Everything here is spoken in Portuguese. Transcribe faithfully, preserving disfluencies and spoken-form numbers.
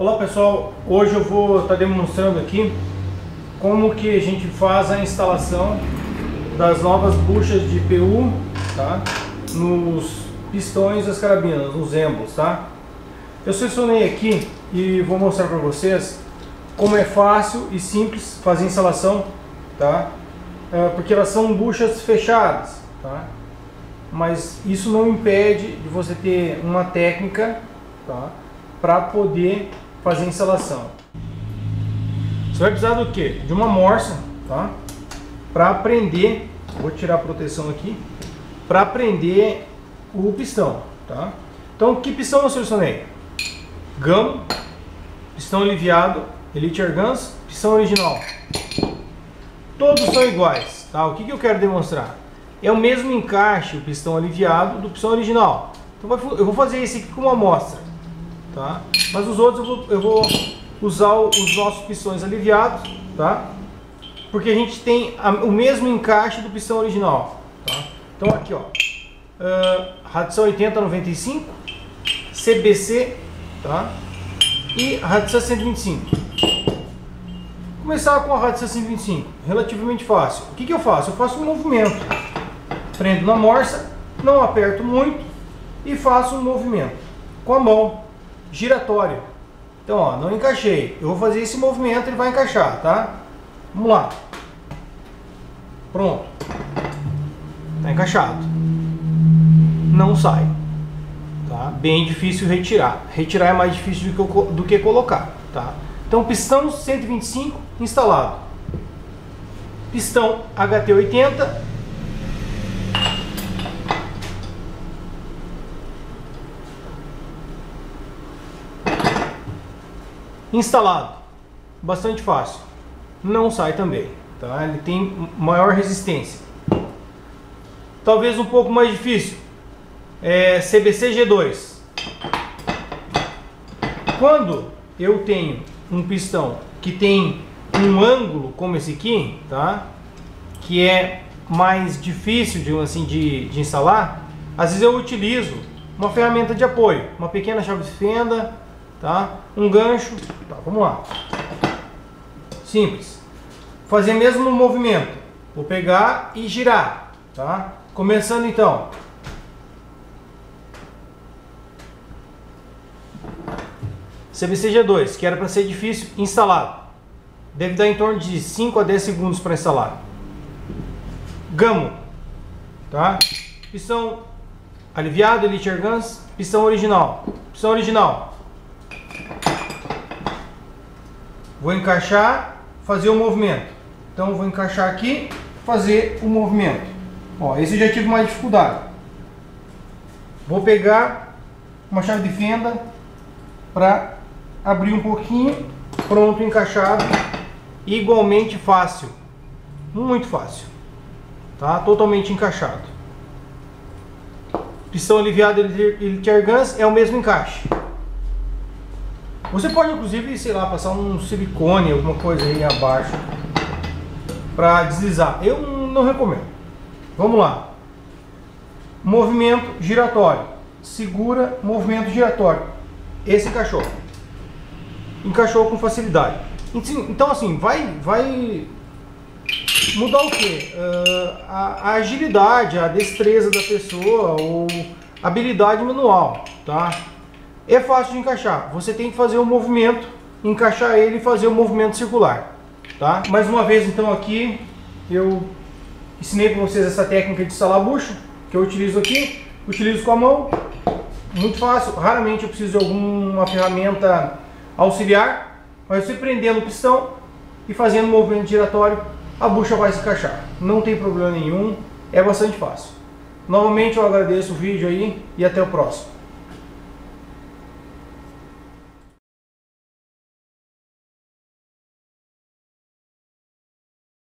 Olá pessoal, hoje eu vou estar demonstrando aqui como que a gente faz a instalação das novas buchas de P U, tá? Nos pistões das carabinas, nos embos, tá? Eu selecionei aqui e vou mostrar para vocês como é fácil e simples fazer a instalação, tá? É, porque elas são buchas fechadas, tá? Mas isso não impede de você ter uma técnica, tá? Para poder fazer a instalação. Você vai precisar do que? De uma morsa, tá? Para prender, vou tirar a proteção aqui, para prender o pistão, tá? Então, que pistão eu selecionei? GAM, pistão aliviado, Elite Airguns, pistão original. Todos são iguais, tá? O que que eu quero demonstrar? É o mesmo encaixe, o pistão aliviado do pistão original. Então, eu vou fazer esse aqui com uma amostra, tá? Mas os outros eu vou, eu vou usar o, os nossos pistões aliviados, tá? Porque a gente tem a, o mesmo encaixe do pistão original, tá? Então aqui, ó, uh, radição oitenta noventa e cinco, C B C, tá? E radição cento e vinte e cinco. Começar com a radição cento e vinte e cinco, relativamente fácil. O que que eu faço? Eu faço um movimento, prendo na morsa, não aperto muito e faço um movimento com a mão giratório. Então, ó, não encaixei. Eu vou fazer esse movimento, ele vai encaixar, tá? Vamos lá. Pronto. Tá encaixado. Não sai. Tá? Bem difícil retirar. Retirar é mais difícil do que, do que colocar, tá? Então, pistão cento e vinte e cinco instalado. Pistão H T oitenta. Instalado, bastante fácil, não sai também, tá? Ele tem maior resistência. Talvez um pouco mais difícil, é C B C G dois. Quando eu tenho um pistão que tem um ângulo como esse aqui, tá? Que é mais difícil de, assim, de, de instalar, às vezes eu utilizo uma ferramenta de apoio, uma pequena chave de fenda, tá? Um gancho, tá, vamos lá. Simples. Fazer mesmo no movimento. Vou pegar e girar, tá? Começando então. C B C G dois, que era para ser difícil, instalado. Deve dar em torno de cinco a dez segundos para instalar. Gamo, tá? Pistão aliviado, Elite Airguns, pistão original. Pistão original. Vou encaixar, fazer o movimento. Então vou encaixar aqui, fazer o movimento. Ó, esse eu já tive mais dificuldade. Vou pegar uma chave de fenda para abrir um pouquinho. Pronto, encaixado. Igualmente fácil. Muito fácil. Tá? Totalmente encaixado. Pistão aliviado Elite Airguns é o mesmo encaixe. Você pode, inclusive, sei lá, passar um silicone, alguma coisa aí abaixo para deslizar. Eu não recomendo. Vamos lá. Movimento giratório. Segura, movimento giratório. Esse encaixou. Encaixou com facilidade. Então, assim, vai, vai mudar o quê? Uh, a, a agilidade, a destreza da pessoa, ou habilidade manual, tá? É fácil de encaixar, você tem que fazer um movimento, encaixar ele e fazer um movimento circular, tá? Mais uma vez, então, aqui eu ensinei para vocês essa técnica de instalar bucha, que eu utilizo aqui, utilizo com a mão, muito fácil, raramente eu preciso de alguma ferramenta auxiliar, mas você prendendo o pistão e fazendo um movimento giratório, a bucha vai se encaixar, não tem problema nenhum, é bastante fácil. Novamente eu agradeço o vídeo aí e até o próximo.